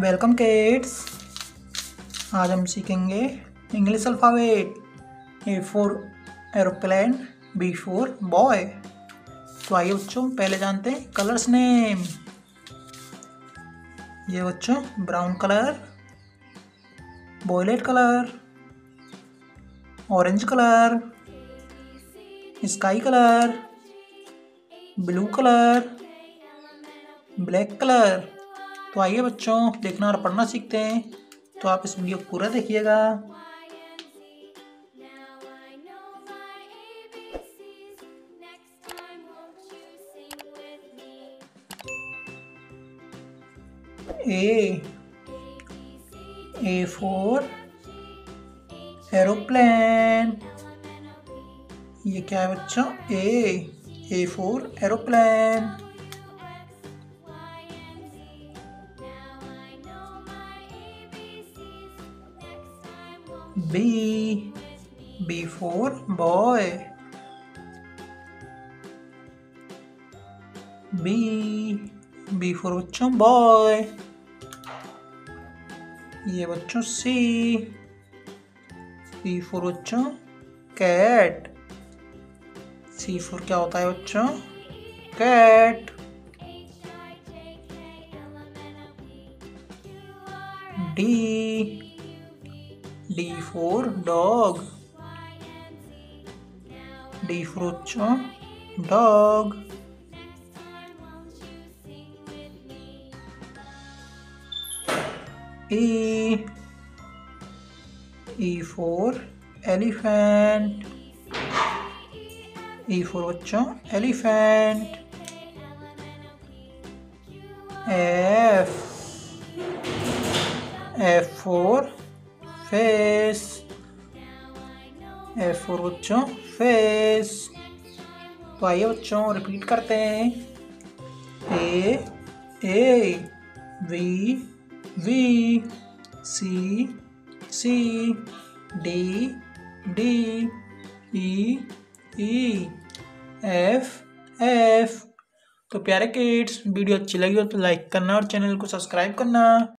Welcome kids, आज हम सीखेंगे English alphabet. A for aeroplane, B for boy. तो आइए बच्चों, पहले जानते हैं कलर्स नेम। ये बच्चों brown colour, violet colour, orange colour, sky colour, blue colour, black colour. तो आइए बच्चों, देखना और पढ़ना सीखते हैं। तो आप इस वीडियो को पूरा देखिएगा। A for aeroplane. ये क्या है बच्चों? A for aeroplane. B for boy, B for बच्चों boy। ये बच्चों C for बच्चों cat। C for क्या होता है बच्चों? cat। D for dog, D for dog। E for elephant, E for elephant। F for face, F for बच्चों face. तो आइए बच्चों, रिपीट करते हैं। A B, C, D, E, F. तो प्यारे किड्स, वीडियो अच्छी लगी हो तो लाइक करना और चैनल को सब्सक्राइब करना।